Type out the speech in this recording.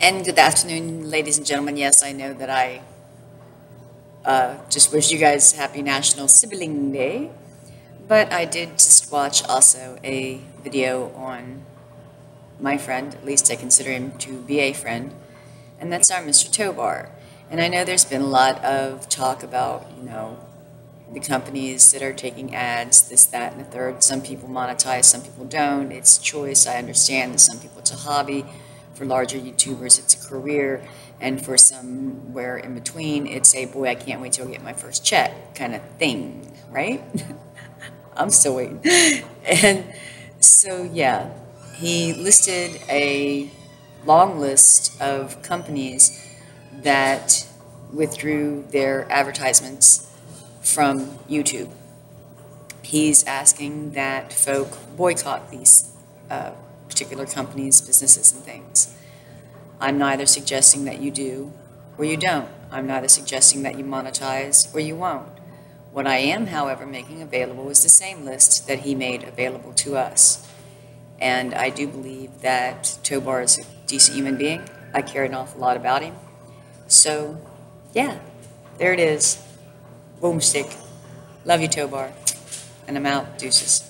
And good afternoon, ladies and gentlemen. Yes, I know that I just wish you guys happy National Sibling Day, but I did just watch also a video on my friend, at least I consider him to be a friend, and that's our Mr. Tow Bar. And I know there's been a lot of talk about, you know, the companies that are taking ads, this, that, and the third. Some people monetize, some people don't. It's choice. I understand that some people it's a hobby. For larger YouTubers, it's a career, and for somewhere in between, it's a boy, I can't wait till I get my first check kind of thing, right? I'm still waiting. And so, yeah, he listed a long list of companies that withdrew their advertisements from YouTube. He's asking that folk boycott these particular companies, businesses, and things. I'm neither suggesting that you do or you don't. I'm neither suggesting that you monetize or you won't. What I am, however, making available is the same list that he made available to us. And I do believe that Tow Bar is a decent human being. I care an awful lot about him. So, yeah, there it is. Boomstick. Love you, Tow Bar. And I'm out. Deuces.